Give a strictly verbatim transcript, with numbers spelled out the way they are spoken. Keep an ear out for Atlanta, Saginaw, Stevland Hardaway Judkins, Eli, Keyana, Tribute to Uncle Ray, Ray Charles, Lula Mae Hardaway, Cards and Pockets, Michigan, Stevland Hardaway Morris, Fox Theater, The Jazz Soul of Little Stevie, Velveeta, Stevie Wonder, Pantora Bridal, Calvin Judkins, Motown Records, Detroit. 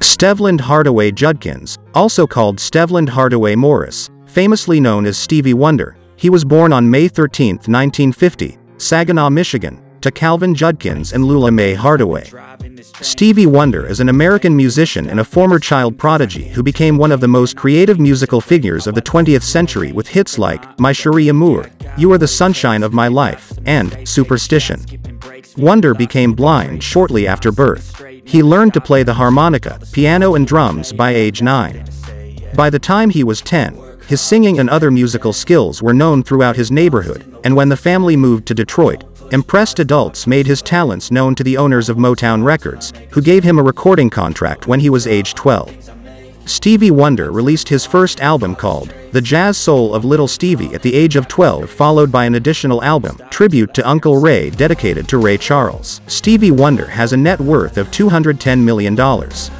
Stevland Hardaway Judkins, also called Stevland Hardaway Morris, famously known as Stevie Wonder, he was born on May thirteenth, nineteen fifty, Saginaw, Michigan, to Calvin Judkins and Lula Mae Hardaway. Stevie Wonder is an American musician and a former child prodigy who became one of the most creative musical figures of the twentieth century with hits like My Chérie Amour, You Are the Sunshine of My Life, and Superstition. Wonder became blind shortly after birth. He learned to play the harmonica, piano and drums by age nine. By the time he was ten, his singing and other musical skills were known throughout his neighborhood, and when the family moved to Detroit, impressed adults made his talents known to the owners of Motown Records, who gave him a recording contract when he was age twelve. Stevie Wonder released his first album called The Jazz Soul of Little Stevie at the age of twelve, followed by an additional album, Tribute to Uncle Ray, dedicated to Ray Charles. Stevie Wonder has a net worth of two hundred ten million dollars.